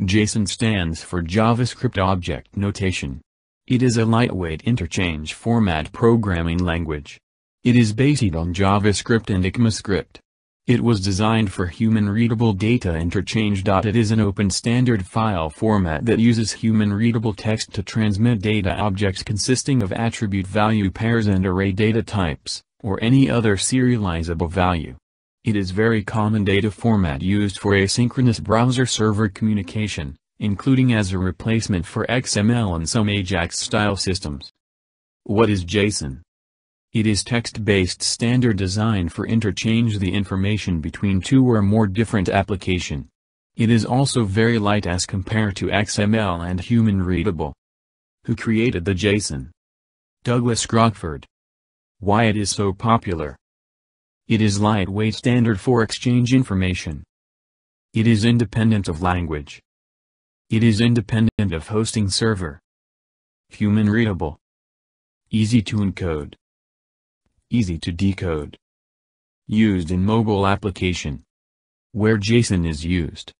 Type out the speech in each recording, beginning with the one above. JSON stands for JavaScript Object Notation. It is a lightweight interchange format programming language. It is based on JavaScript and ECMAScript. It was designed for human-readable data interchange. It is an open standard file format that uses human-readable text to transmit data objects consisting of attribute value pairs and array data types, or any other serializable value. It is very common data format used for asynchronous browser-server communication, including as a replacement for XML in some Ajax-style systems. What is JSON? It is text-based standard designed for interchange the information between two or more different applications. It is also very light as compared to XML and human-readable. Who created the JSON? Douglas Crockford. Why it is so popular? It is lightweight standard for exchange information. It is independent of language. It is independent of hosting server. Human-readable. Easy to encode. Easy to decode. Used in mobile application. Where JSON is used.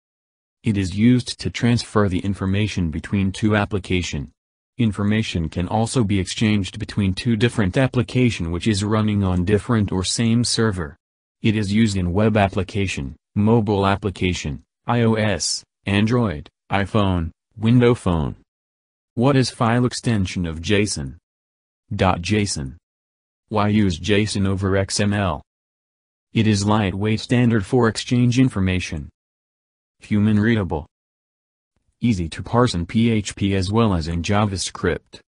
It is used to transfer the information between two applications. Information can also be exchanged between two different applications which is running on different or same server. It is used in web application, mobile application, iOS, Android, iPhone, Windows Phone. What is file extension of JSON? .json. Why use JSON over XML? It is lightweight standard for exchange information. Human readable. Easy to parse in PHP as well as in JavaScript.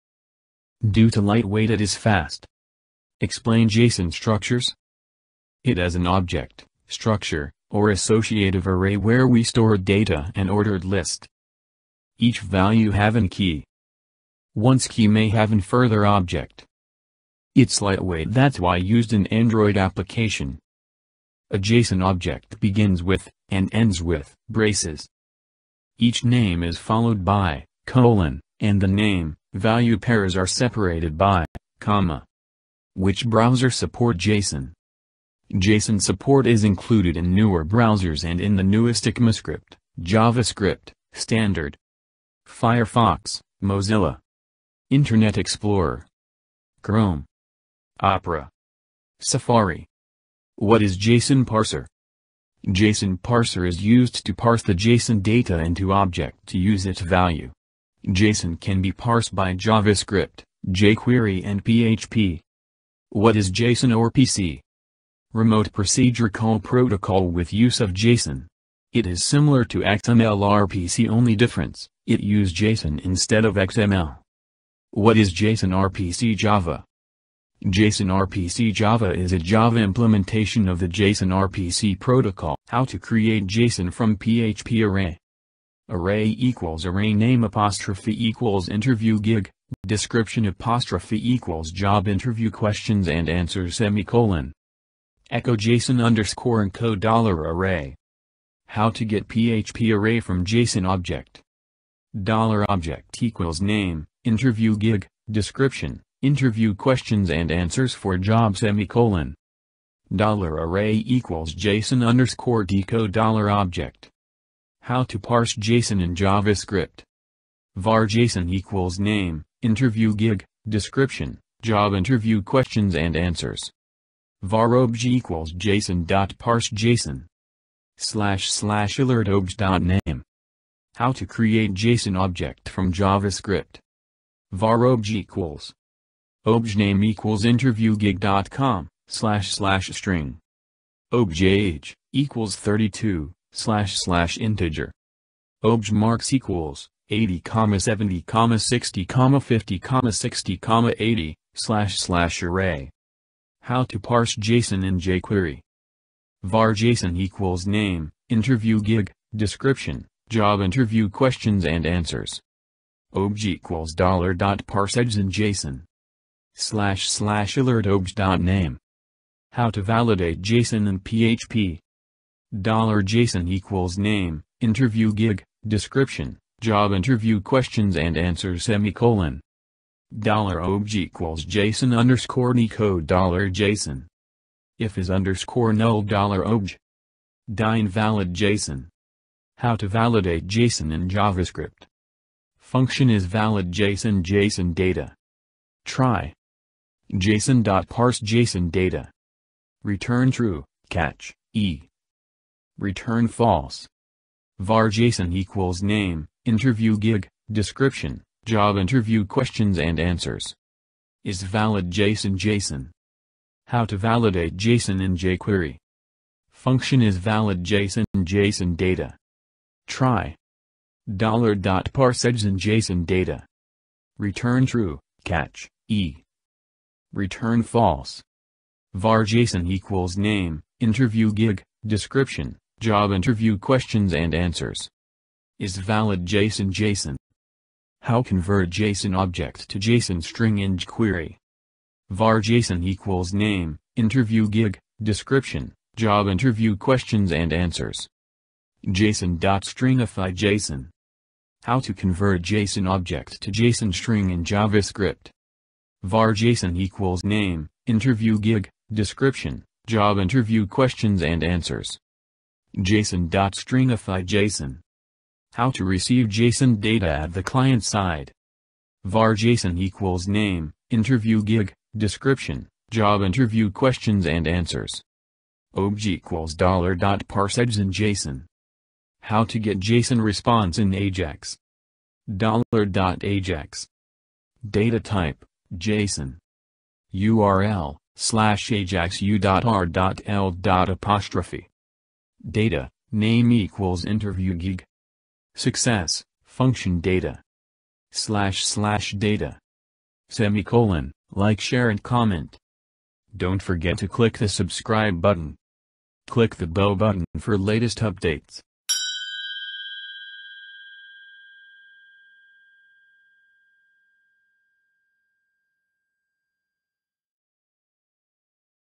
Due to lightweight it is fast. Explain JSON structures. It is an object, structure, or associative array where we store data and ordered list. Each value have an key. Once key may have an further object. It's lightweight, that's why used in Android application. A JSON object begins with, and ends with, braces. Each name is followed by, colon, and the name, value pairs are separated by, comma. Which browser support JSON? JSON support is included in newer browsers and in the newest ECMAScript, JavaScript, standard. Firefox, Mozilla. Internet Explorer. Chrome. Opera. Safari. What is JSON parser? JSON parser is used to parse the JSON data into object to use its value. JSON can be parsed by JavaScript, jQuery and PHP. What is JSON RPC? Remote Procedure Call Protocol with use of JSON. It is similar to XML RPC, only difference, it uses JSON instead of XML. What is JSON RPC Java? JSON RPC Java is a Java implementation of the JSON RPC protocol. How to create JSON from PHP array. Array equals array name apostrophe equals interview gig, description apostrophe equals job interview questions and answers semicolon. Echo JSON underscore encode dollar array. How to get PHP array from JSON object. Dollar object equals name, interview gig, description. Interview questions and answers for job semicolon. Dollar array equals JSON underscore decode dollar object. How to parse JSON in JavaScript. Var JSON equals name, interview gig, description, job interview questions and answers. Var obj equals JSON dot parse JSON. / alert obj dot name. How to create JSON object from JavaScript. Var obj equals obj name equals interviewgig.com / string. Obj age equals 32 / integer. Obj marks equals 80, 70, 60, 50, 60, 80 / array. How to parse JSON in jQuery. Var JSON equals name, interview gig, description, job interview questions and answers. Obj equals $.parseEdge in JSON. / alert obj.name. How to validate JSON in PHP. $JSON equals name, interview gig, description, job interview questions and answers semicolon. $obj equals JSON underscore decode $JSON. If is underscore null $obj. Invalid JSON. How to validate JSON in JavaScript. Function is valid JSON data. Try. JSON.parse JSON data. Return true, catch, e. Return false. Var JSON equals name, interview gig, description, job interview questions and answers. Is valid JSON. How to validate JSON in jQuery. Function is valid JSON data. Try. $.parse JSON data. Return true, catch, e. Return false. Var JSON equals name, interview gig, description, job interview questions and answers. Is valid JSON. How convert JSON object to JSON string in jQuery. Var JSON equals name, interview gig, description, job interview questions and answers. JSON.stringify JSON. How to convert JSON object to JSON string in JavaScript. Var JSON equals name, interview gig, description, job interview questions and answers. JSON.stringify JSON. How to receive JSON data at the client side. Var JSON equals name, interview gig, description, job interview questions and answers. Obj equals $.parse JSON. How to get JSON response in Ajax. $.ajax. Data type, JSON. URL, /ajaxu.r.l. Data, name equals InterviewGIG. Success, function data. / data. Semicolon, like, share and comment. Don't forget to click the subscribe button. Click the bell button for latest updates.